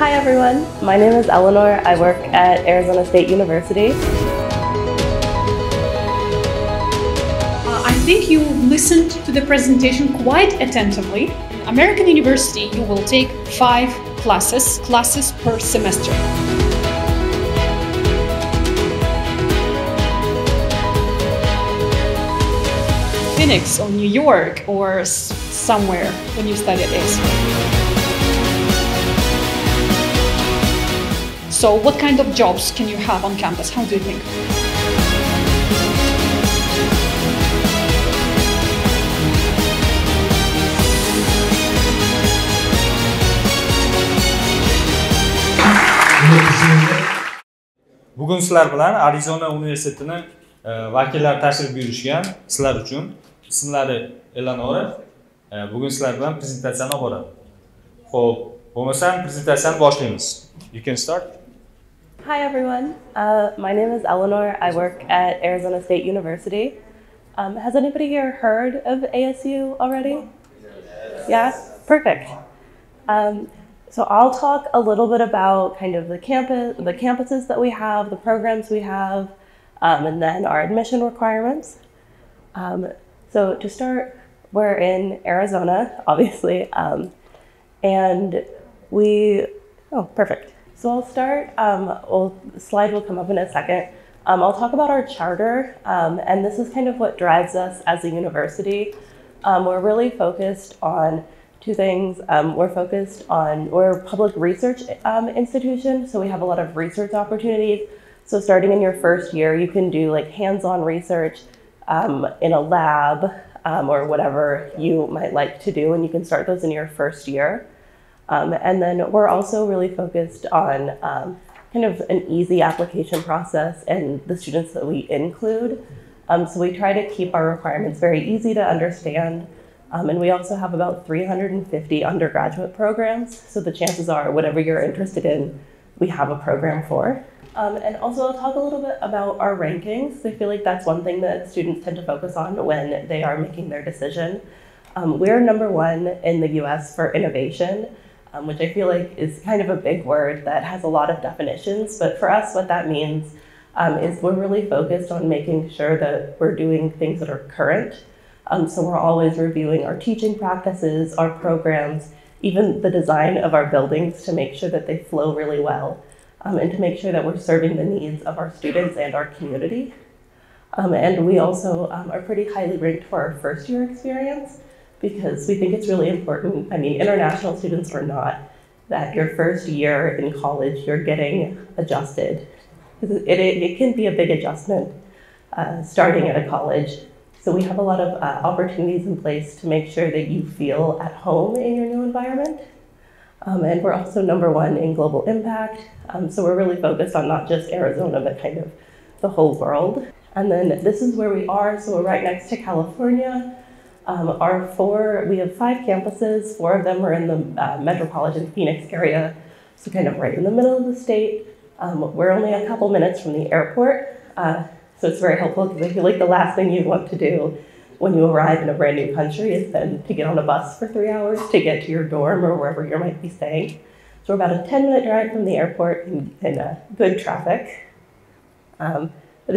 Hi everyone, my name is Eleanor. I work at Arizona State University. I think you listened to the presentation quite attentively. American University, you will take 5 classes per semester. Phoenix or New York or somewhere when you study at ASU. So what kind of jobs can you have on campus? How do you think? Bugun sizlar bilan Arizona Universiteti'ne vakiller tashrif buyurishgan sizlar uchun. Ismlari Eleanor. Bugun sizlar bilan prezentatsiyani olib boradi. Xo'p, bo'lmasa prezentatsiyani boshlaymiz. You can start. Hi everyone, my name is Eleanor. I work at Arizona State University. Has anybody here heard of ASU already? Yes. Yeah? Perfect. So I'll talk a little bit about kind of the campuses that we have, the programs we have, and then our admission requirements. So to start, we're in Arizona, obviously, and we, oh, perfect. So I'll start, the slide will come up in a second. I'll talk about our charter, and this is kind of what drives us as a university. We're really focused on 2 things. We're a public research institution, so we have a lot of research opportunities. So starting in your first year, you can do like hands-on research in a lab or whatever you might like to do, and you can start those in your first year. And then we're also really focused on kind of an easy application process and the students that we include. So we try to keep our requirements very easy to understand. And we also have about 350 undergraduate programs. So the chances are, whatever you're interested in, we have a program for. And also I'll talk a little bit about our rankings. I feel like that's one thing that students tend to focus on when they are making their decision. We're #1 in the US for innovation. Which I feel like is kind of a big word that has a lot of definitions, but for us what that means is we're really focused on making sure that we're doing things that are current. So we're always reviewing our teaching practices, our programs, even the design of our buildings to make sure that they flow really well and to make sure that we're serving the needs of our students and our community. And we also are pretty highly ranked for our first year experience, because we think it's really important, I mean, international students or not, that your first year in college, you're getting adjusted. It can be a big adjustment starting at a college. So we have a lot of opportunities in place to make sure that you feel at home in your new environment. And we're also #1 in global impact. So we're really focused on not just Arizona, but kind of the whole world. And then this is where we are. So we're right next to California. We have 5 campuses, 4 of them are in the metropolitan Phoenix area, so kind of right in the middle of the state. We're only a couple minutes from the airport, so it's very helpful because I feel like the last thing you want to do when you arrive in a brand new country is then to get on a bus for 3 hours to get to your dorm or wherever you might be staying. So we're about a 10-minute drive from the airport in good traffic.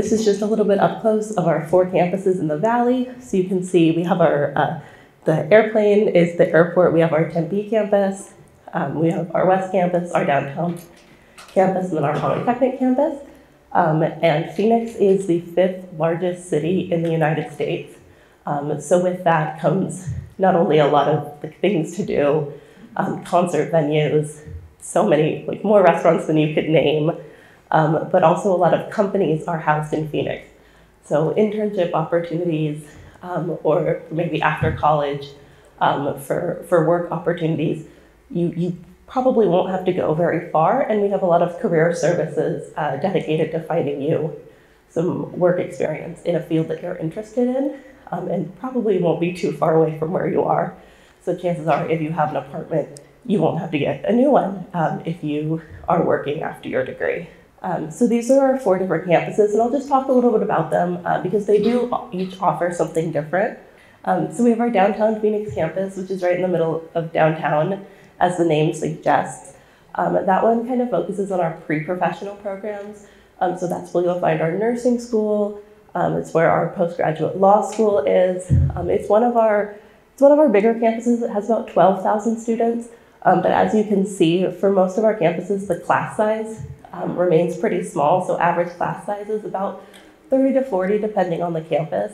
This is just a little bit up close of our 4 campuses in the valley. So you can see we have our, the airplane is the airport. We have our Tempe campus. We have our West campus, our downtown campus, and then our Polytechnic campus. And Phoenix is the 5th largest city in the United States. So with that comes not only a lot of like, things to do, concert venues, so many, like more restaurants than you could name. But also a lot of companies are housed in Phoenix. So internship opportunities or maybe after college for work opportunities, you probably won't have to go very far, and we have a lot of career services dedicated to finding you some work experience in a field that you're interested in and probably won't be too far away from where you are. So chances are if you have an apartment, you won't have to get a new one if you are working after your degree. So these are our 4 different campuses, and I'll just talk a little bit about them because they do each offer something different. So we have our downtown Phoenix campus, which is right in the middle of downtown, as the name suggests. That one kind of focuses on our pre-professional programs. So that's where you'll find our nursing school. It's where our postgraduate law school is. It's one of our bigger campuses. It has about 12,000 students. But as you can see, for most of our campuses, the class size remains pretty small. So average class size is about 30 to 40, depending on the campus.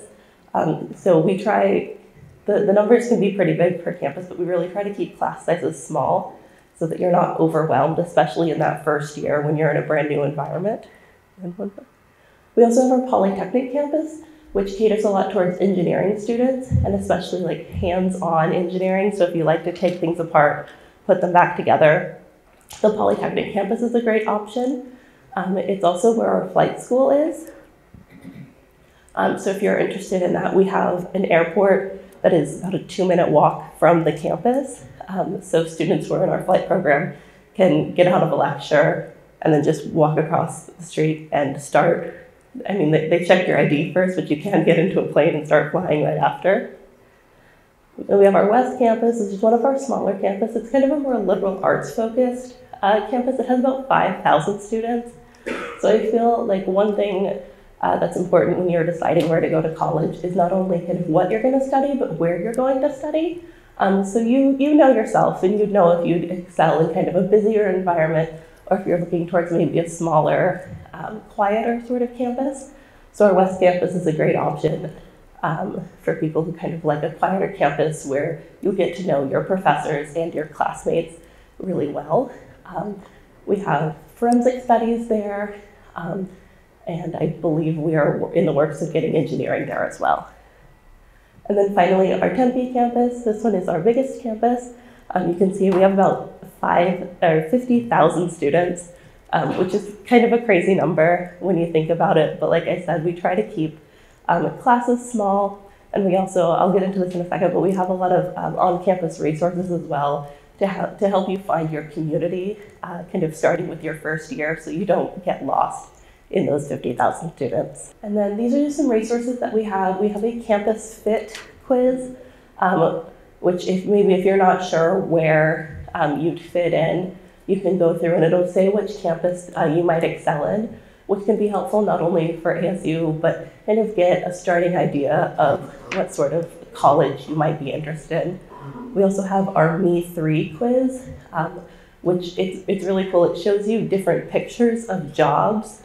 So we try, the numbers can be pretty big per campus, but we really try to keep class sizes small so that you're not overwhelmed, especially in that first year when you're in a brand new environment. We also have our polytechnic campus, which caters a lot towards engineering students, and especially like hands-on engineering. So if you like to take things apart, put them back together, the polytechnic campus is a great option. It's also where our flight school is. So if you're interested in that, we have an airport that is about a 2-minute walk from the campus. So students who are in our flight program can get out of a lecture and then just walk across the street and start. I mean, they check your ID first, but you can get into a plane and start flying right after. And we have our West Campus, which is one of our smaller campuses. It's kind of a more liberal arts focused campus. It has about 5,000 students. So I feel like one thing that's important when you're deciding where to go to college is not only kind of what you're going to study, but where you're going to study. So you know yourself, and you know if you'd excel in kind of a busier environment, or if you're looking towards maybe a smaller, quieter sort of campus. So our West Campus is a great option for people who kind of like a quieter campus where you get to know your professors and your classmates really well. We have forensic studies there, and I believe we are in the works of getting engineering there as well. And then finally, our Tempe campus. This one is our biggest campus. You can see we have about 50,000 students, which is kind of a crazy number when you think about it. But like I said, we try to keep classes small, and we also, I'll get into this in a second, but we have a lot of on-campus resources as well to help you find your community, kind of starting with your first year so you don't get lost in those 50,000 students. And then these are just some resources that we have. We have a campus fit quiz, which if you're not sure where you'd fit in, you can go through and it'll say which campus you might excel in, which can be helpful not only for ASU, but kind of get a starting idea of what sort of college you might be interested in. We also have our Me 3 quiz, which it's really cool. It shows you different pictures of jobs,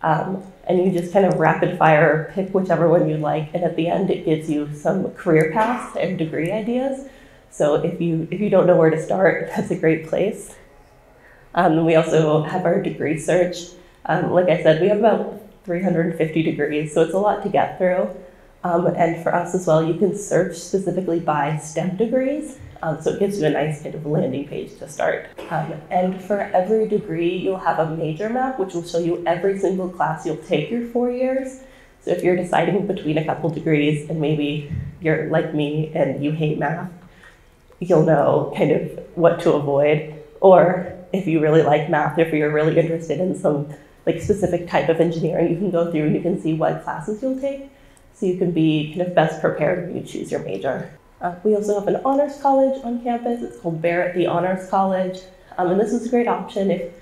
and you just kind of rapid fire pick whichever one you like, and at the end it gives you some career paths and degree ideas. So if you don't know where to start, that's a great place. We also have our degree search. Like I said, we have about 350 degrees, so it's a lot to get through. And for us as well, you can search specifically by STEM degrees. So it gives you a nice kind of landing page to start. And for every degree, you'll have a major map, which will show you every single class you'll take your 4 years. So if you're deciding between a couple degrees and maybe you're like me and you hate math, you'll know kind of what to avoid. Or if you really like math, if you're really interested in some like specific type of engineering, you can go through and you can see what classes you'll take, so you can be kind of best prepared when you choose your major. We also have an honors college on campus. It's called Barrett the Honors College. And this is a great option if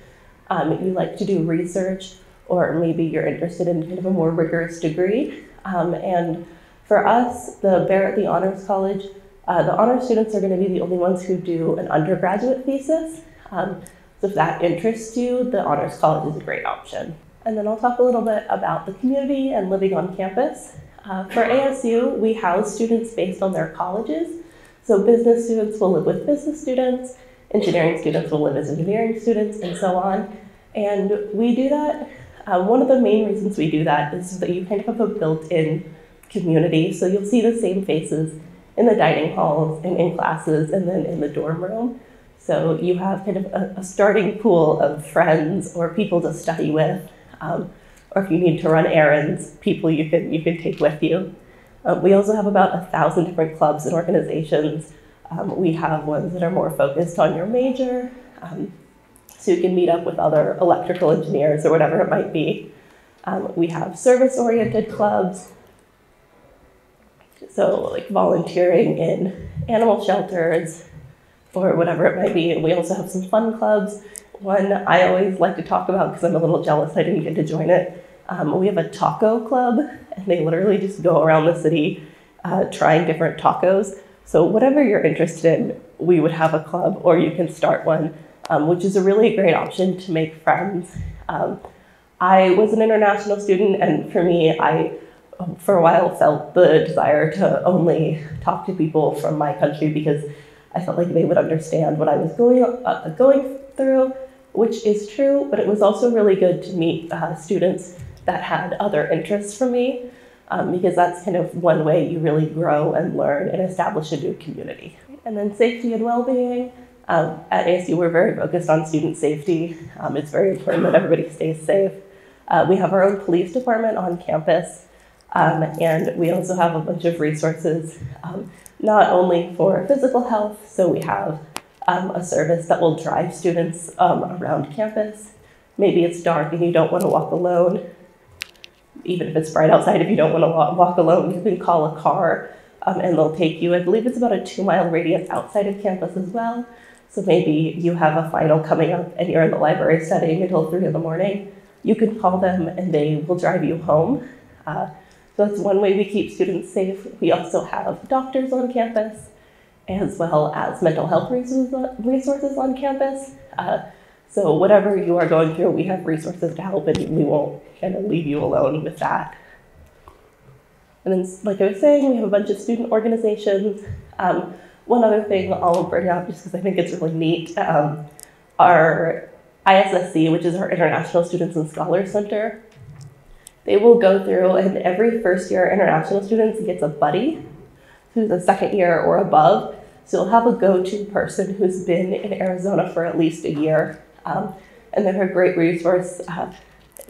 you like to do research, or maybe you're interested in kind of a more rigorous degree. And for us, the Barrett the Honors College, the honors students are going to be the only ones who do an undergraduate thesis. So if that interests you, the honors college is a great option. And then I'll talk a little bit about the community and living on campus. For ASU, we house students based on their colleges. So business students will live with business students, engineering students will live as engineering students, and so on. And we do that, one of the main reasons we do that is so that you kind of have a built-in community. So you'll see the same faces in the dining halls and in classes and then in the dorm room. So you have kind of a starting pool of friends or people to study with, or if you need to run errands, people you can take with you. We also have about 1,000 different clubs and organizations. We have ones that are more focused on your major, so you can meet up with other electrical engineers or whatever it might be. We have service-oriented clubs, so like volunteering in animal shelters or whatever it might be. We also have some fun clubs. one I always like to talk about because I'm a little jealous I didn't get to join it. We have a taco club, and they literally just go around the city trying different tacos. So whatever you're interested in, we would have a club, or you can start one, which is a really great option to make friends. I was an international student, and for me, I for a while felt the desire to only talk to people from my country because I felt like they would understand what I was going through, which is true, but it was also really good to meet students that had other interests from me because that's kind of one way you really grow and learn and establish a new community. And then safety and well-being. At ASU, we're very focused on student safety. It's very important that everybody stays safe. We have our own police department on campus, and we also have a bunch of resources, not only for physical health, so we have a service that will drive students around campus. Maybe it's dark and you don't want to walk alone. Even if it's bright outside, if you don't want to walk alone, you can call a car and they'll take you. I believe it's about a 2-mile radius outside of campus as well. So maybe you have a final coming up and you're in the library studying until 3 in the morning. You can call them and they will drive you home. So that's one way we keep students safe. We also have doctors on campus, as well as mental health resources on campus. So whatever you are going through, we have resources to help, and we won't kind of leave you alone with that. And then, like I was saying, we have a bunch of student organizations. One other thing I'll bring up, just because I think it's really neat, our ISSC, which is our International Students and Scholars Center, they will go through, and every first-year international student gets a buddy who's a second year or above. So you'll have a go-to person who's been in Arizona for at least a year. And they're a great resource.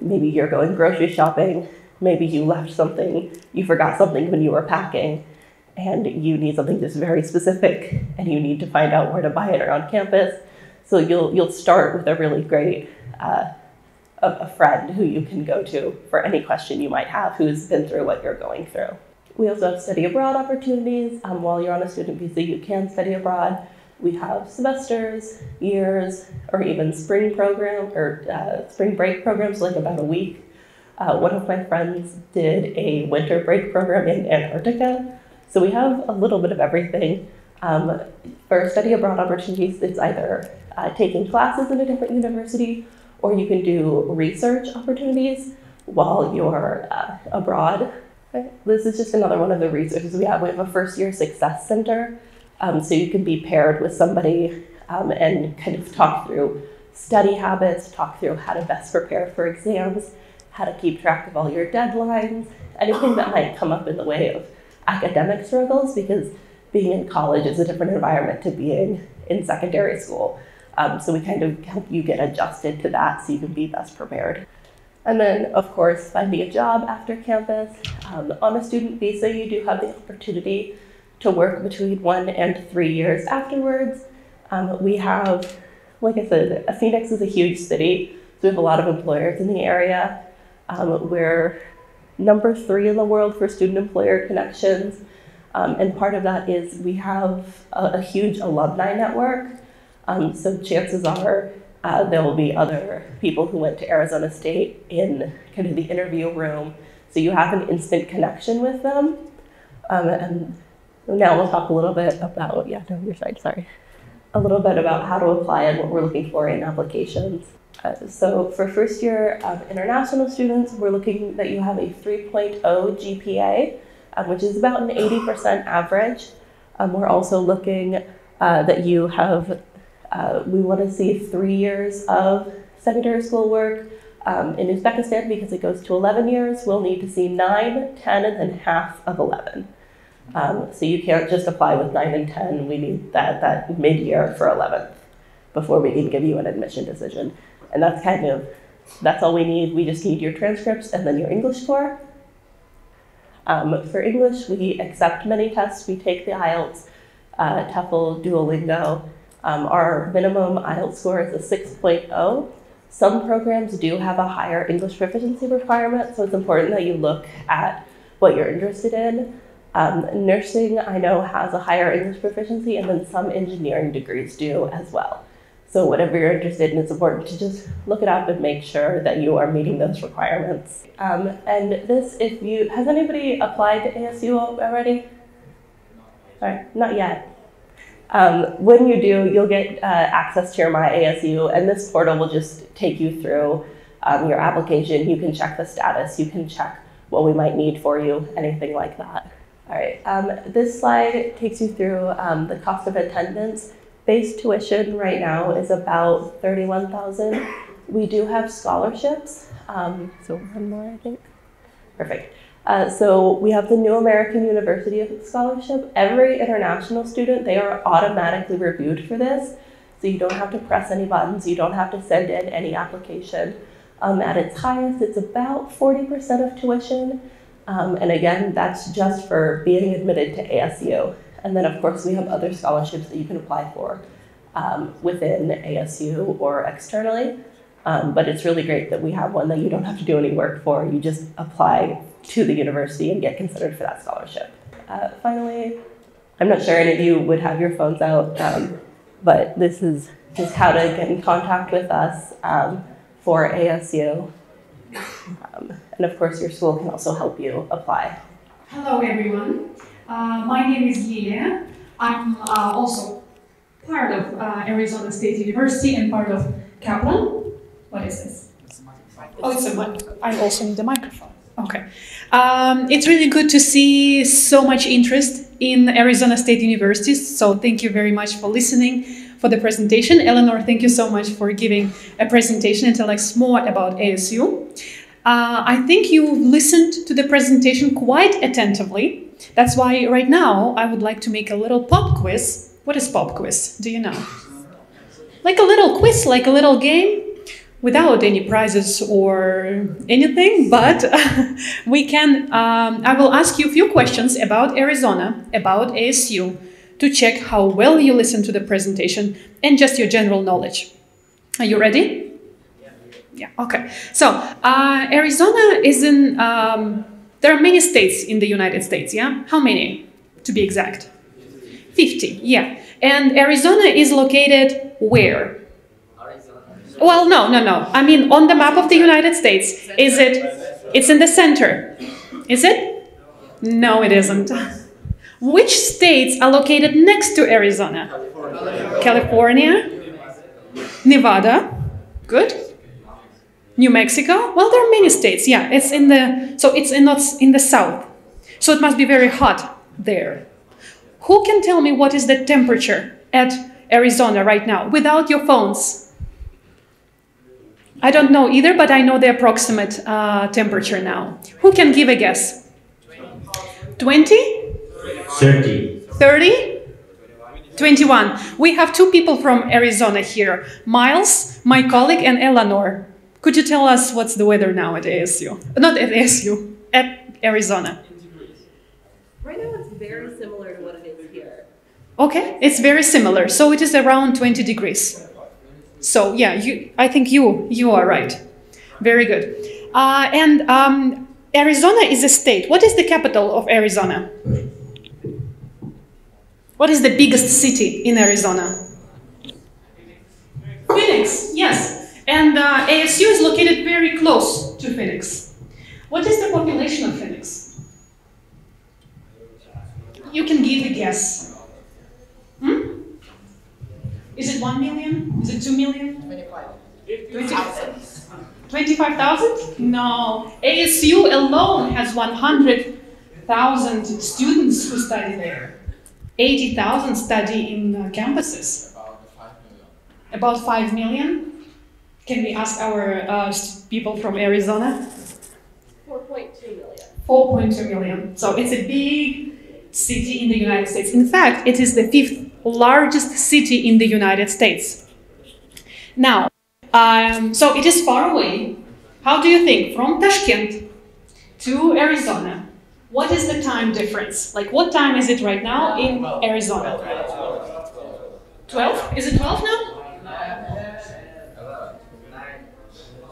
Maybe you're going grocery shopping. Maybe you left something, you forgot something when you were packing, and you need something that's very specific, and you need to find out where to buy it around campus. So you'll start with a really great a friend who you can go to for any question you might have who's been through what you're going through. We also have study abroad opportunities. While you're on a student visa, you can study abroad. We have semesters, years, or even spring program or spring break programs, like about a week. One of my friends did a winter break program in Antarctica. So we have a little bit of everything. For study abroad opportunities, it's either taking classes in a different university, or you can do research opportunities while you're abroad. This is just another one of the resources we have. We have a first-year success center, so you can be paired with somebody and kind of talk through study habits, talk through how to best prepare for exams, how to keep track of all your deadlines, anything that might come up in the way of academic struggles, because being in college is a different environment to being in secondary school. So we kind of help you get adjusted to that so you can be best prepared. And then, of course, finding a job after campus. On a student visa, you do have the opportunity to work between 1 and 3 years afterwards. We have, like I said, Phoenix is a huge city, so we have a lot of employers in the area. We're number 3 in the world for student employer connections. And part of that is we have a huge alumni network. So chances are there will be other people who went to Arizona State in kind of the interview room. So you have an instant connection with them. And now we'll talk a little bit about, a little bit about how to apply and what we're looking for in applications. So for first-year international students, we're looking that you have a 3.0 GPA, which is about an 80% average. We're also looking that you have we want to see 3 years of secondary school work. In Uzbekistan, because it goes to 11 years, we'll need to see 9, 10, and then half of 11. So you can't just apply with 9 and 10. We need that mid-year for 11th before we can give you an admission decision. And that's kind of, that's all we need. We just need your transcripts and then your English score. For English, we accept many tests. We take the IELTS, TOEFL, Duolingo. Our minimum IELTS score is a 6.0. Some programs do have a higher English proficiency requirement, so it's important that you look at what you're interested in. Nursing, I know, has a higher English proficiency, and then some engineering degrees do as well. So whatever you're interested in, it's important to just look it up and make sure that you are meeting those requirements. And this, if you, has anybody applied to ASU already? Sorry, not yet. When you do, you'll get access to your My ASU, and this portal will just take you through your application. You can check the status, you can check what we might need for you, anything like that. All right, this slide takes you through the cost of attendance. Base tuition right now is about $31,000. We do have scholarships. So one more, I think. Perfect. So we have the New American University of Scholarship. Every international student, they are automatically reviewed for this. So you don't have to press any buttons. You don't have to send in any application. At its highest, it's about 40% of tuition. And again, that's just for being admitted to ASU. And then, of course, we have other scholarships that you can apply for within ASU or externally. But it's really great that we have one that you don't have to do any work for. You just apply to the university and get considered for that scholarship. Finally, I'm not sure any of you would have your phones out, but this is just how to get in contact with us for ASU. And of course, your school can also help you apply. Hello, everyone. My name is Lilia. I'm also part of Arizona State University and part of Kaplan. What is this? It's a microphone. Oh, it's a microphone. I also need a microphone. Okay. It's really good to see so much interest in Arizona State University. So thank you very much for listening for the presentation. Eleanor, thank you so much for giving a presentation and telling us more about ASU. I think you listened to the presentation quite attentively. That's why right now I would like to make a little pop quiz. What is pop quiz? Do you know? Like a little quiz, like a little game, without any prizes or anything, but we can, I will ask you a few questions about Arizona, about ASU, to check how well you listen to the presentation and just your general knowledge. Are you ready? Yeah, okay. So Arizona is in, there are many states in the United States, yeah? How many, to be exact? 50, yeah. And Arizona is located where? Well, no. I mean, on the map of the United States, is it? It's in the center. Is it? No, it isn't. Which states are located next to Arizona? California, Nevada. Good. New Mexico. Well, there are many states. Yeah, it's in the not in the south. So it must be very hot there. Who can tell me what is the temperature at Arizona right now without your phones? I don't know either, but I know the approximate temperature now. Who can give a guess? 20? 30. 30? 21. We have two people from Arizona here. Miles, my colleague, and Eleanor. Could you tell us what's the weather now at ASU? Not at ASU, at Arizona. Right now it's very similar to what it is here. Okay, it's very similar. So it is around 20 degrees. So yeah, I think you are right. Very good. And Arizona is a state. What is the capital of Arizona? What is the biggest city in Arizona? Phoenix, yes. And ASU is located very close to Phoenix. What is the population of Phoenix? You can give a guess. Is it 1 million? Is it 2 million? 25,000. 25,000? No. ASU alone has 100,000 students who study there. 80,000 study in campuses. About 5 million? Can we ask our people from Arizona? 4.2 million. 4.2 million. So it's a big city in the United States. In fact, it is the fifth largest city in the United States. Now, so it is far away. How do you think? From Tashkent to Arizona, what is the time difference? Like, what time is it right now in Arizona? 12? Is it 12 now?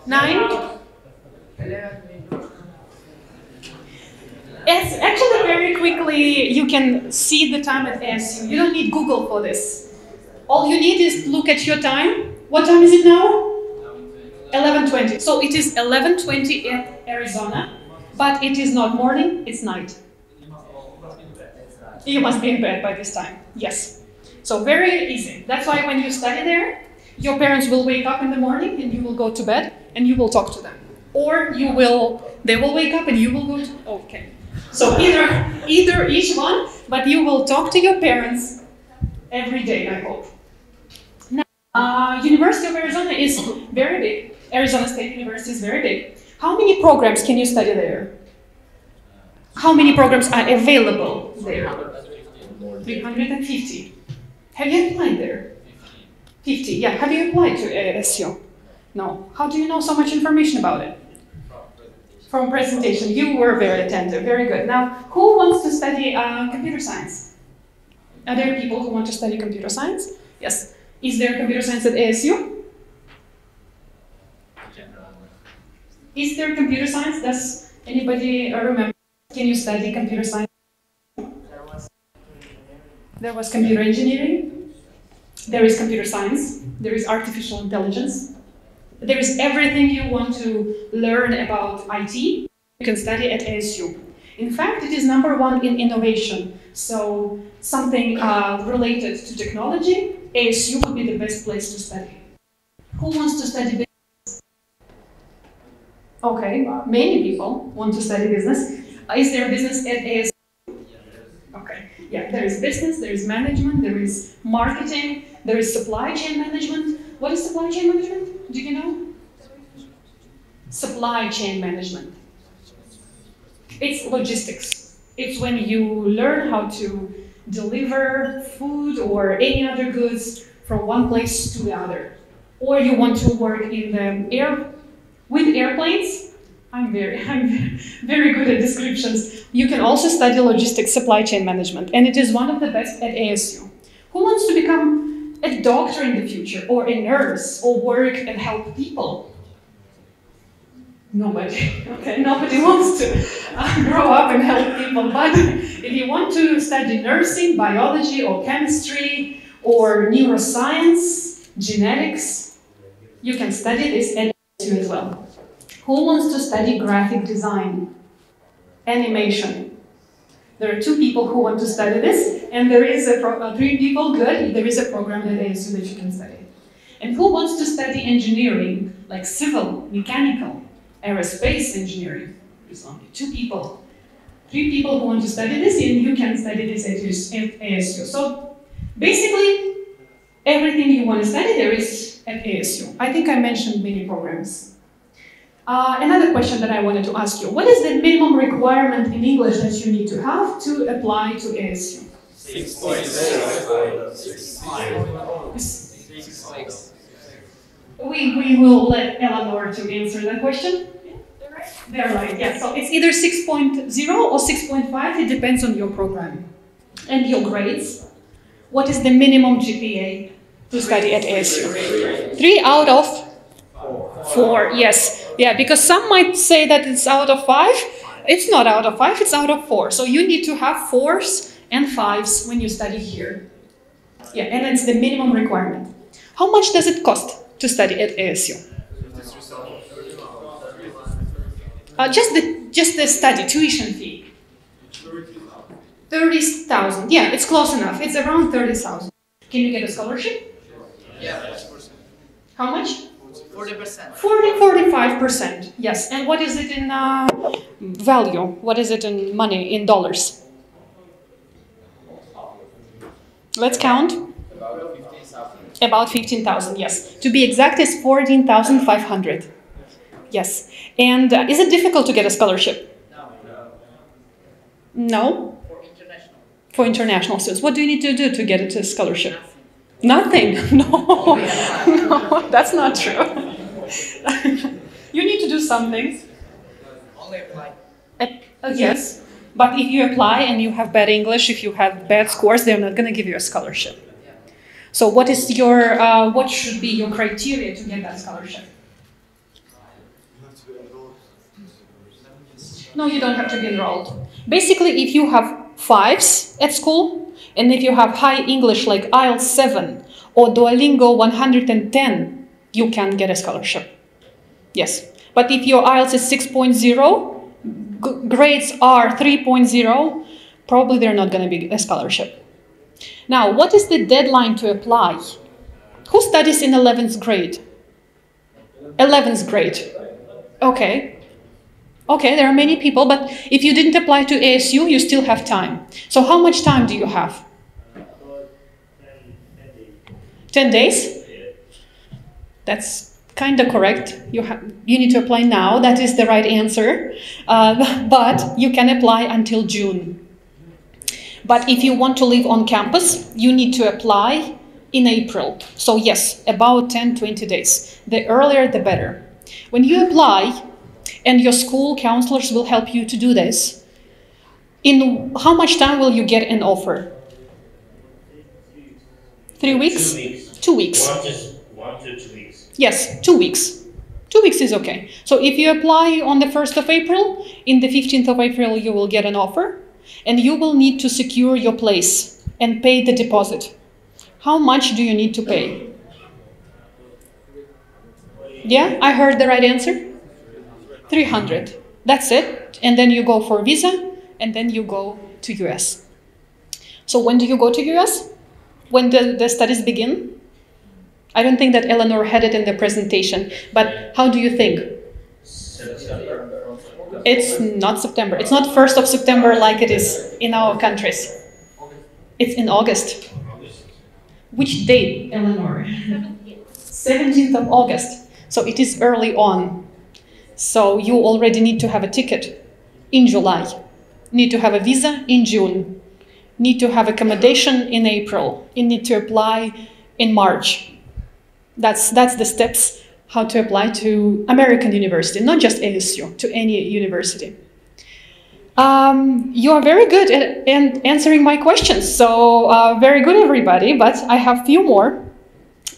9? It's actually very quickly you can see the time at ASU. You don't need Google for this. All you need is look at your time. What time is it now? 11:20. So it is 11:20 in Arizona, but it is not morning, it's night. You must be in bed by this time, yes. So very easy. That's why when you study there, your parents will wake up in the morning and you will go to bed and you will talk to them. Or you will, they will wake up and you will go to, okay. So either each one, but you will talk to your parents every day, I hope. Now, University of Arizona is very big. Arizona State University is very big. How many programs can you study there? How many programs are available there? 350. Have you applied there? 50, yeah. Have you applied to ASU? No. How do you know so much information about it? From presentation. You were very attentive. Very good. Now, who wants to study computer science? Are there people who want to study computer science? Yes. Is there computer science at ASU? Is there computer science? Does anybody remember? Can you study computer science? There was computer engineering. There is computer science. There is artificial intelligence. There is everything you want to learn about IT. You can study at ASU. In fact, it is #1 in innovation. So something related to technology, ASU would be the best place to study. Who wants to study business? Okay, many people want to study business. Is there business at ASU? Okay, yeah, there is business, there is management, there is marketing, there is supply chain management. What is supply chain management? Do you know? Supply chain management. It's logistics. It's when you learn how to deliver food or any other goods from one place to the other. Or you want to work in the with airplanes. I'm very good at descriptions. You can also study logistics supply chain management, and it is one of the best at ASU. Who wants to become a doctor in the future, or a nurse, or work and help people? Nobody. Okay, nobody wants to grow up and help people, but if you want to study nursing, biology, or chemistry, or neuroscience, genetics, you can study this at ASU as well. Who wants to study graphic design, animation? There are 2 people who want to study this, and there is 3 people, good, there is a program at ASU that you can study. And who wants to study engineering, like civil, mechanical, aerospace engineering? There's only 2 people. 3 people who want to study this, and you can study this at ASU. So basically, everything you want to study, there is at ASU. I think I mentioned many programs. Another question that I wanted to ask you. What is the minimum requirement in English that you need to have to apply to ASU? 6.0. We will let Eleanor to answer that question. Yeah, they're right. They're right, yeah. So it's either 6.0 or 6.5. It depends on your program and your grades. What is the minimum GPA to study at ASU? 3 out of? 4, yes. Yeah, because some might say that it's out of 5. It's not out of 5, it's out of 4. So you need to have 4s and 5s when you study here. Yeah, and it's the minimum requirement. How much does it cost to study at ASU? Just the study, tuition fee. 30,000. Yeah, it's close enough. It's around 30,000. Can you get a scholarship? Yeah. How much? 40%. 45%, yes. And what is it in value? What is it in money, in dollars? Let's count. About 15,000, yes. To be exact, it's 14,500. Yes. And is it difficult to get a scholarship? No? For international students. What do you need to do to get a scholarship? Nothing. No. No, that's not true. You need to do something. Only apply. Yes, but if you apply and you have bad English, if you have bad scores, they're not going to give you a scholarship. So what is your, what should be your criteria to get that scholarship? No, you don't have to be enrolled. Basically, if you have 5s at school, and if you have high English like IELTS 7 or Duolingo 110, you can get a scholarship. Yes. But if your IELTS is 6.0, grades are 3.0, probably they're not going to be a scholarship. Now, what is the deadline to apply? Who studies in 11th grade? 11th grade. Okay. Okay, there are many people, but if you didn't apply to ASU, you still have time. So how much time do you have? 10 days? That's kind of correct. You need to apply now. That is the right answer. But you can apply until June. But if you want to live on campus, you need to apply in April. So yes, about 10-20 days. The earlier, the better. When you apply, and your school counselors will help you to do this, in how much time will you get an offer? 3 weeks? 2 weeks. 2 weeks. 1 to 2 weeks. Yes, 2 weeks. 2 weeks is okay. So if you apply on the 1st of April, in the 15th of April, you will get an offer. And you will need to secure your place and pay the deposit. How much do you need to pay? Yeah, I heard the right answer. 300. That's it. And then you go for visa, and then you go to US. So when do you go to US? When the studies begin? I don't think that Eleanor had it in the presentation, but how do you think? It's not September. It's not 1st of September like it is in our countries. It's in August. Which date, Eleanor? 17th of August. So it is early on. So you already need to have a ticket in July. Need to have a visa in June. Need to have accommodation in April. You need to apply in March. That's the steps. How to apply to American university, not just ASU, to any university. You are very good at answering my questions, so very good everybody, but I have a few more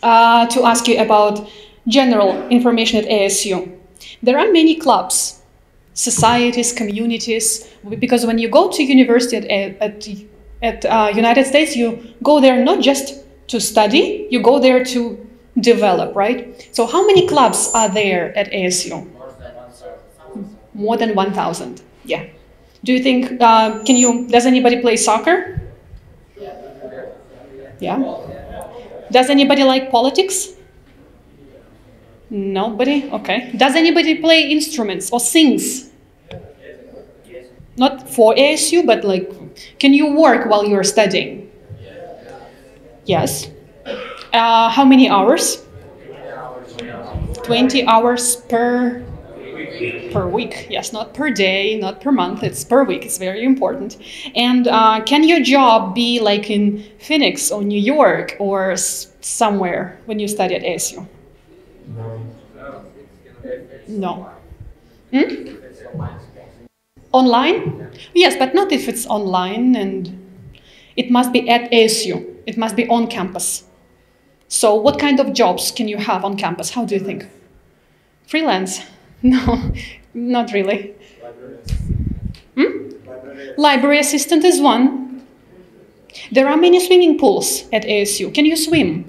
to ask you about general information at ASU. There are many clubs, societies, communities, because when you go to university at United States, you go there not just to study, you go there to develop, right? So how many clubs are there at ASU? More than 1,000. Yeah. Do you think, does anybody play soccer? Yeah. Does anybody like politics? Nobody? Okay. Does anybody play instruments or sings? Not for ASU, but like, can you work while you're studying? Yes. How many hours? 20 hours per week. Yes, not per day, not per month. It's per week. It's very important. And can your job be like in Phoenix or New York or somewhere when you study at ASU? No. Hmm? Online? Yes, but not if it's online, and it must be at ASU. It must be on campus. So what kind of jobs can you have on campus? How do you think? Freelance? No, not really. Library assistant is one. There are many swimming pools at ASU. Can you swim?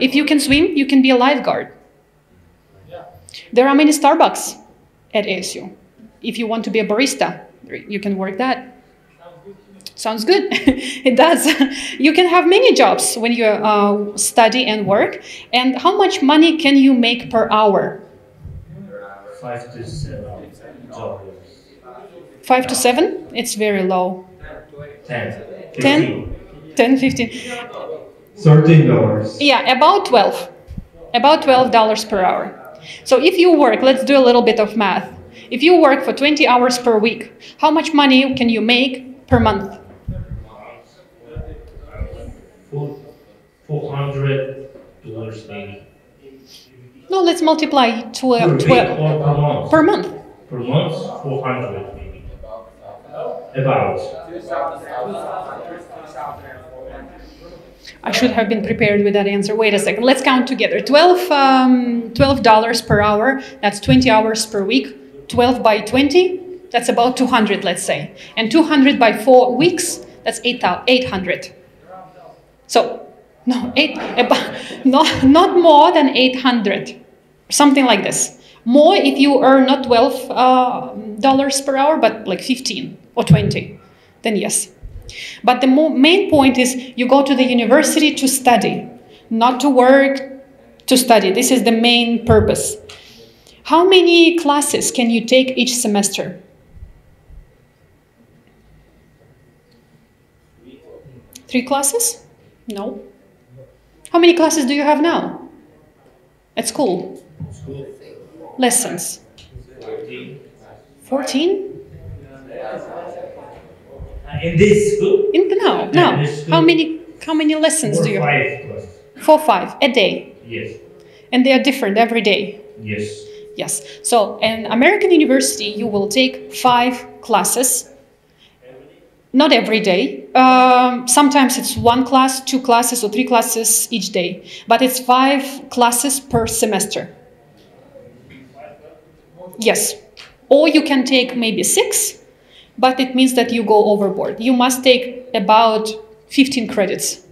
If you can swim, you can be a lifeguard. There are many Starbucks at ASU. If you want to be a barista, you can work that. Sounds good. It does. You can have many jobs when you study and work. And how much money can you make per hour? $5 to $7. $5 to $7? It's very low. 10, 15. $13. Yeah, about 12. About $12 per hour. So if you work, let's do a little bit of math. If you work for 20 hours per week, how much money can you make per month? 400 dollars maybe. No, let's multiply 12 per month. Per month, 400 maybe. About. I should have been prepared with that answer. Wait a second. Let's count together. $12 per hour. That's 20 hours per week. 12 by 20. That's about 200, let's say. And 200 by 4 weeks. That's 800. So no, not more than 800, something like this. More if you earn not $12 per hour, but like 15 or 20, then yes. But the main point is you go to the university to study, not to work, to study. This is the main purpose. How many classes can you take each semester? 3 classes? No. How many classes do you have now at school? Lessons? 14? In this school? No, no. How many lessons do you have? 4 or 5 a day. Yes. And they are different every day. Yes. Yes. So, in American university, you will take 5 classes. Not every day. Sometimes it's 1 class, 2 classes, or 3 classes each day. But it's 5 classes per semester. Yes. Or you can take maybe 6, but it means that you go overboard. You must take about 15 credits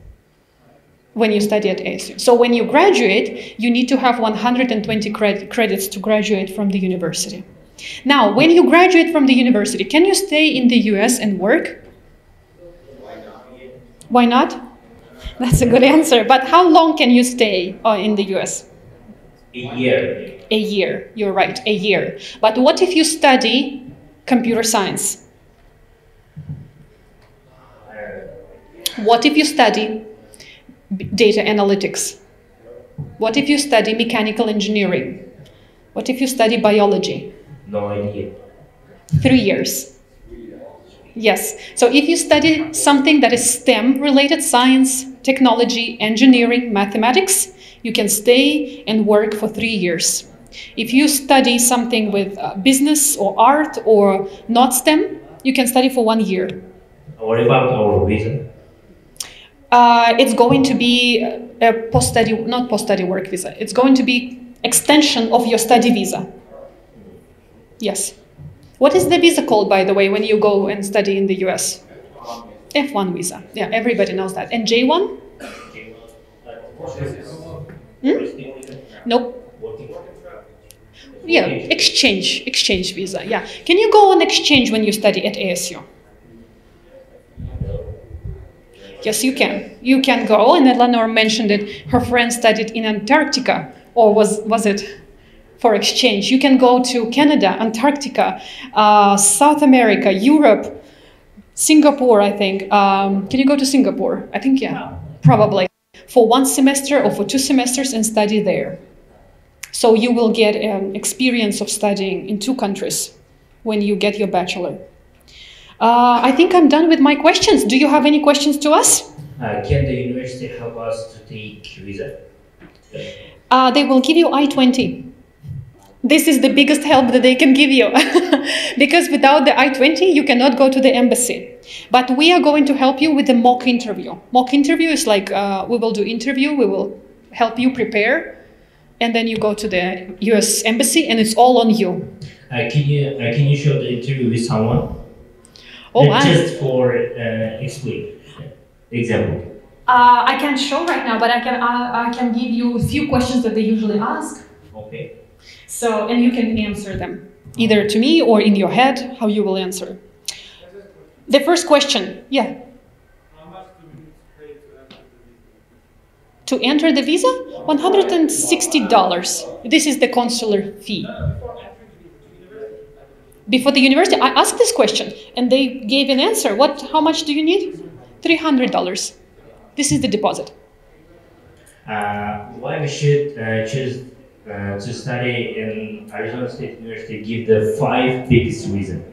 when you study at ASU. So when you graduate, you need to have 120 credits to graduate from the university. Now, when you graduate from the university, can you stay in the US and work? Why not? That's a good answer. But how long can you stay in the US? A year. A year. You're right, a year. But what if you study computer science? What if you study data analytics? What if you study mechanical engineering? What if you study biology? No idea. 3 years. Yes. So if you study something that is STEM related, science, technology, engineering, mathematics, you can stay and work for 3 years. If you study something with business or art or not STEM, you can study for 1 year. What about our visa? It's going to be a post-study, not post-study work visa. It's going to be extension of your study visa. Yes. What is the visa called, by the way, when you go and study in the US? F1 visa. Yeah, everybody knows that. And J1? Hmm? Nope. Yeah, exchange visa. Yeah. Can you go on exchange when you study at ASU? Yes, you can. You can go, and Eleanor mentioned it. Her friend studied in Antarctica, or was it for exchange? You can go to Canada, Antarctica, South America, Europe, Singapore, I think. Can you go to Singapore? I think, yeah, probably. For 1 semester or for 2 semesters and study there. So you will get experience of studying in 2 countries when you get your bachelor. I think I'm done with my questions. Do you have any questions to us? Can the university help us to take visa? They will give you I-20. This is the biggest help that they can give you. Because without the I-20, you cannot go to the embassy. But we are going to help you with the mock interview. Mock interview is like we will do interview, we will help you prepare, and then you go to the US embassy and it's all on you. Can you show the interview with someone? Oh, just for example. I can't show right now, but I can give you a few questions that they usually ask. Okay. So, and you can answer them either to me or in your head how you will answer. The first question, yeah. How much do we pay to enter the visa? $160. This is the consular fee. Before the university, I asked this question and they gave an answer. What? How much do you need? $300. This is the deposit. Why we should choose to study in Arizona State University? Give the 5 biggest reasons.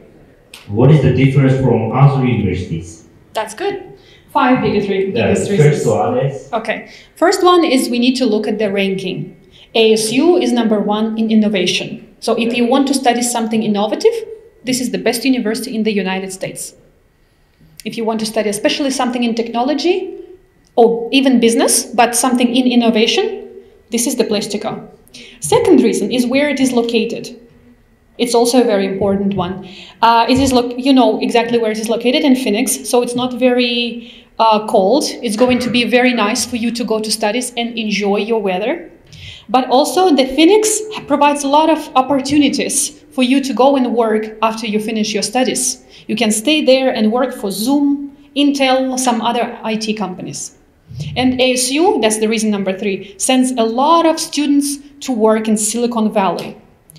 What is the difference from other universities? That's good. 5 biggest reasons. First one is okay. First one is we need to look at the ranking. ASU is number 1 in innovation. So if you want to study something innovative, this is the best university in the United States. If you want to study especially something in technology or even business, but something in innovation, this is the place to go. Second reason is where it is located. It's also a very important one. It is, you know exactly where it is located in Phoenix, so it's not very cold. It's going to be very nice for you to go to studies and enjoy your weather. But also the Phoenix provides a lot of opportunities for you to go and work after you finish your studies. You can stay there and work for Zoom, Intel, some other IT companies. And ASU, that's the reason number three, sends a lot of students to work in Silicon Valley.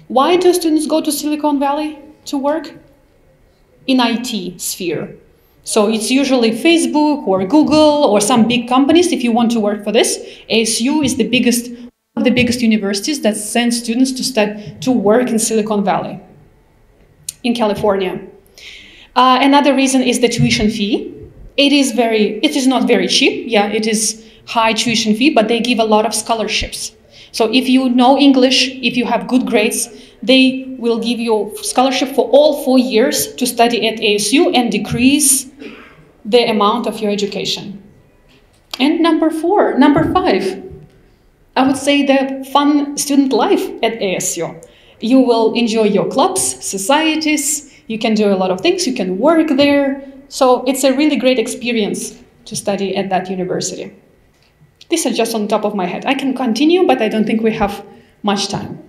Why do students go to Silicon Valley to work? In IT sphere. So it's usually Facebook or Google or some big companies. If you want to work for this, ASU is the biggest of the biggest universities that send students to work in Silicon Valley in California. Another reason is the tuition fee. It is not very cheap. Yeah, it is high tuition fee, but they give a lot of scholarships. So if you know English, if you have good grades, they will give you scholarship for all 4 years to study at ASU and decrease the amount of your education. And number five, I would say the fun student life at ASU. You will enjoy your clubs, societies, you can do a lot of things, you can work there. So it's a really great experience to study at that university. These are just on top of my head. I can continue, but I don't think we have much time.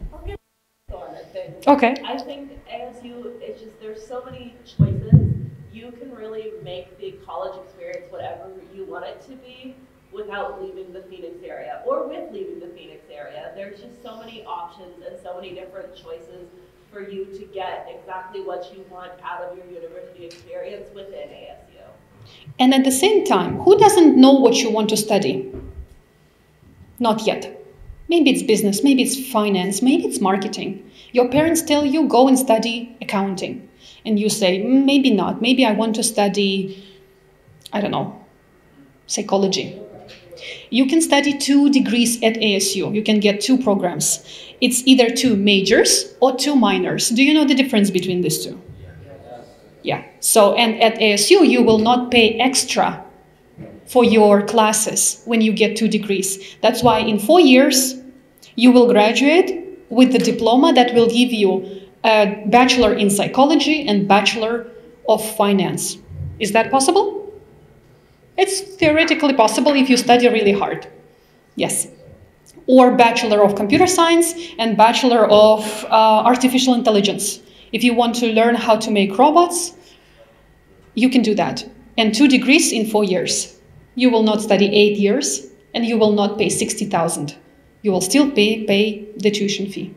Okay. I think ASU, it's just there's so many choices. You can really make the college experience whatever you want it to be without leaving the Phoenix area, or with leaving the Phoenix area. There's just so many options and so many different choices for you to get exactly what you want out of your university experience within ASU. And at the same time, who doesn't know what you want to study? Not yet. Maybe it's business, maybe it's finance, maybe it's marketing. Your parents tell you, go and study accounting. And you say, maybe not. Maybe I want to study, I don't know, psychology. You can study 2 degrees at ASU. You can get 2 programs. It's either 2 majors or 2 minors. Do you know the difference between these two? Yeah. So, and at ASU, you will not pay extra for your classes when you get 2 degrees. That's why in 4 years, you will graduate with the diploma that will give you a bachelor in psychology and bachelor of finance. Is that possible? It's theoretically possible if you study really hard. Yes. Or bachelor of computer science and bachelor of artificial intelligence. If you want to learn how to make robots, you can do that. And 2 degrees in 4 years. You will not study 8 years, and you will not pay $60,000. You will still pay the tuition fee.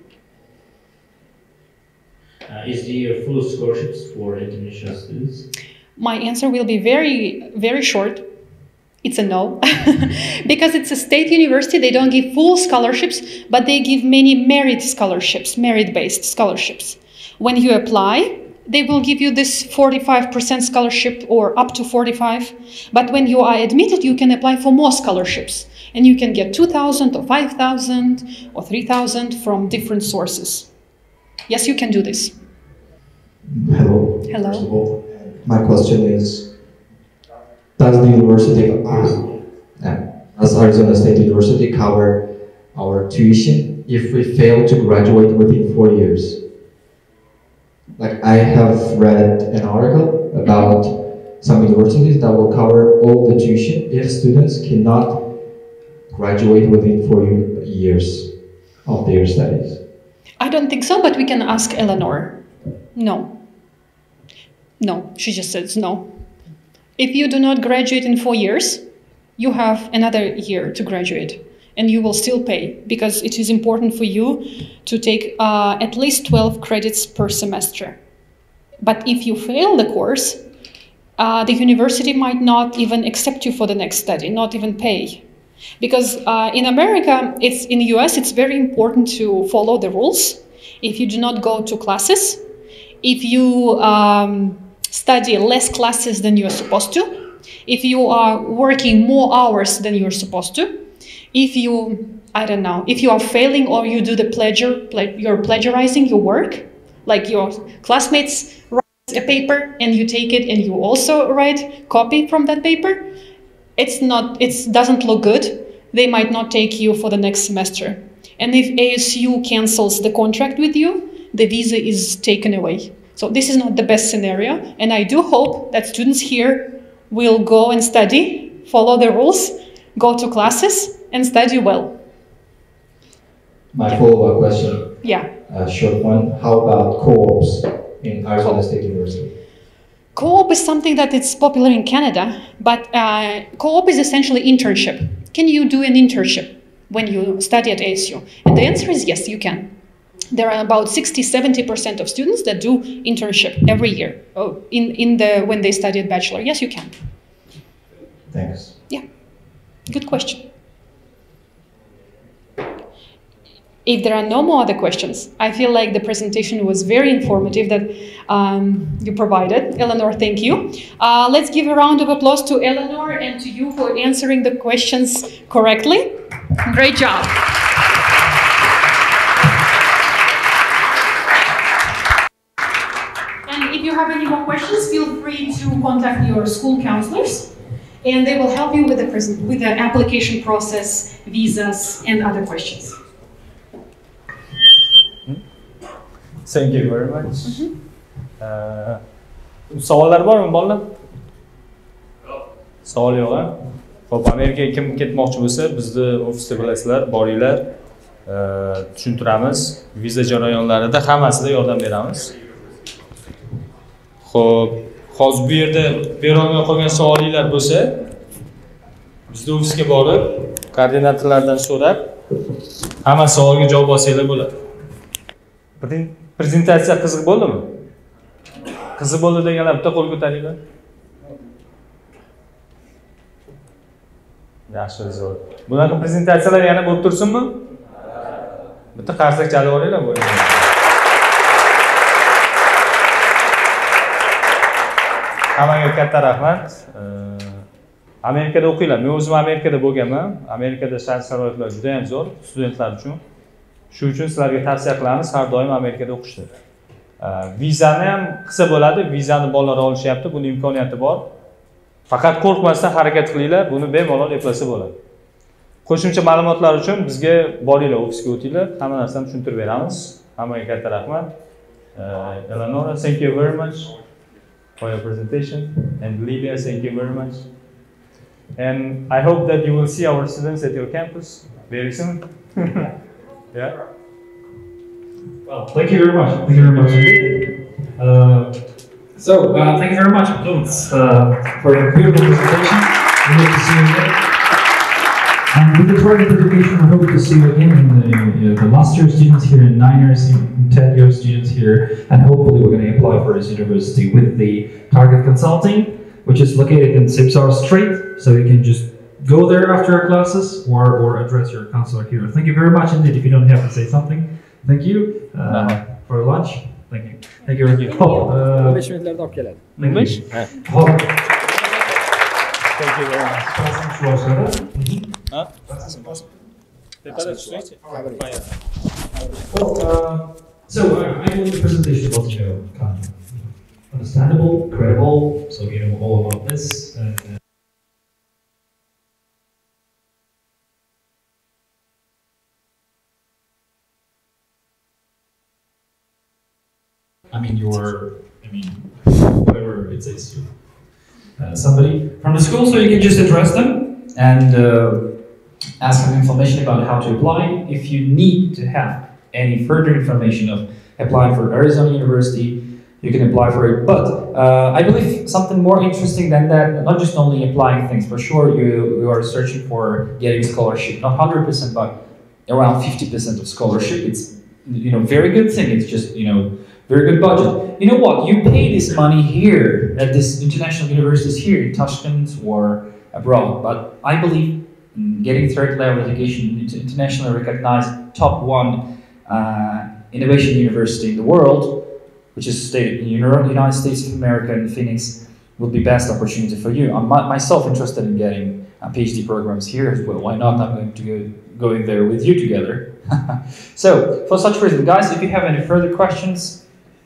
Is there full scholarships for international students? My answer will be very, very short. It's a no. Because it's a state university, they don't give full scholarships, but they give many merit scholarships, merit-based scholarships. When you apply, they will give you this 45% scholarship or up to 45. But when you are admitted, you can apply for more scholarships. And you can get 2,000 or 5,000 or 3,000 from different sources. Yes, you can do this. Hello. Hello. First of all, my question is, does the University does Arizona State University cover our tuition if we fail to graduate within 4 years? Like, I have read an article about some universities that will cover all the tuition if students cannot graduate within 4 years of their studies. I don't think so, but we can ask Eleanor. No. No, she just says no. If you do not graduate in 4 years, you have another year to graduate. And you will still pay, because it is important for you to take at least 12 credits per semester. But if you fail the course, the university might not even accept you for the next study, not even pay. Because in America, in the US, it's very important to follow the rules. If you do not go to classes, if you study less classes than you're supposed to, if you are working more hours than you're supposed to, if you, I don't know, if you are failing or you do the you're plagiarizing your work, like your classmates write a paper and you take it and you also write copy from that paper, it doesn't look good. They might not take you for the next semester. And if ASU cancels the contract with you, the visa is taken away. So this is not the best scenario. And I do hope that students here will go and study, follow the rules, go to classes, and study well. My follow-up question. Yeah. A short one. How about co-ops in Arizona State University? Co-op is something that it's popular in Canada, but co-op is essentially internship. Can you do an internship when you study at ASU? And the answer is yes, you can. There are about 60–70% of students that do internship every year when they study at bachelor. Yes, you can. Thanks. Yeah, good question. If there are no more other questions, I feel like the presentation was very informative that you provided. Eleanor, thank you. Let's give a round of applause to Eleanor and to you for answering the questions correctly. Great job. And if you have any more questions, feel free to contact your school counselors, and they will help you with the application process, visas, and other questions. Thank you very much. Sorular bormi bolalar? Yo'q. Savol yo'qlar. Xo'p, Amerikaga kim ketmoqchi bo'lsa, bizni ofisda bilasizlar, boringlar. Tushuntiramiz. Viza jarayonlarida hammasida yordam beramiz. Xo'p, hozir bu yerda bera olmay qolgan savolinglar bo'lsa, bizning ofisga borib, koordinatorlardan so'rab, hamma savolga javob olsanglar bo'ladi. Prezentatsiya qiziq bo'ldimi? Qiziq bo'ldi deganlar bitta qo'l ko'taringlar. Yaxshi, zo'r. Bunaqa prezentatsiyalar yana bo'lib tursinmi? Bitta qarsak chalib olinglar bo'ladi. Hammaga katta rahmat. Amerikada o'qinglar. Men o'zim Amerikada bo'lganman. Amerikada shart-sharoitlar juda ham zo'r studentlar uchun. Shu uchun sizlarga tavsiya qilamiz, har doim Amerikada o'qishni. Vizani ham qilsa bo'ladi, vizani bolalar olishyapti, buni imkoniyati bor. Faqat qo'rqmasdan harakat qilinglar, buni bemalol eplasa bo'ladi. Qo'shimcha ma'lumotlar uchun bizga boringlar, ofisga o'tinglar, hamma narsani tushuntirib beramiz. Hammaga katta rahmat. Eleanor, thank you very much for your presentation, and Lilia, thank you very much. And I hope that you will see our students at your campus very soon. Yeah. Well, thank you very much. Thank you very much indeed. Thank you very much, Lutz, for a beautiful presentation. We hope to see you again. And with the Target education, we hope to see you again in the last year students here, in 9 years, in 10 year students here, and hopefully we're going to apply for this university with the Target Consulting, which is located in Sipsar Street, so you can just go there after our classes or address your counselor here. Thank you very much indeed. If you don't have to say something, thank you for lunch. Thank you. Thank you. Thank you. English? Thank you very much. I made the presentation about the content. Understandable, credible, so you know all about this. Whoever it is, somebody from the school, so you can just address them and ask them information about how to apply. If you need to have any further information of applying for Arizona University, you can apply for it. But I believe something more interesting than that, not just only applying things. For sure, you are searching for getting scholarship, not 100%, but around 50% of scholarship. It's very good thing. It's just very good budget. You know what? You pay this money here at this international universities here in Tashkent or abroad. But I believe getting third-level education into internationally recognized top one innovation university in the world, which is stated in United States of America in Phoenix, would be best opportunity for you. I'm myself interested in getting PhD programs here as well. Why not? I'm going to go in there with you together. So for such reason, guys, if you have any further questions,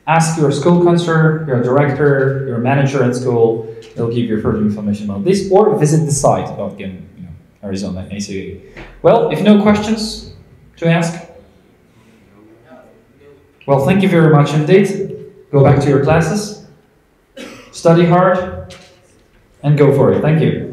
ask your school counselor, your director, your manager at school. They'll give you further information about this, or visit the site about getting Arizona ACA. Well, if no questions to ask, well, thank you very much indeed. Go back to your classes, study hard, and go for it. Thank you.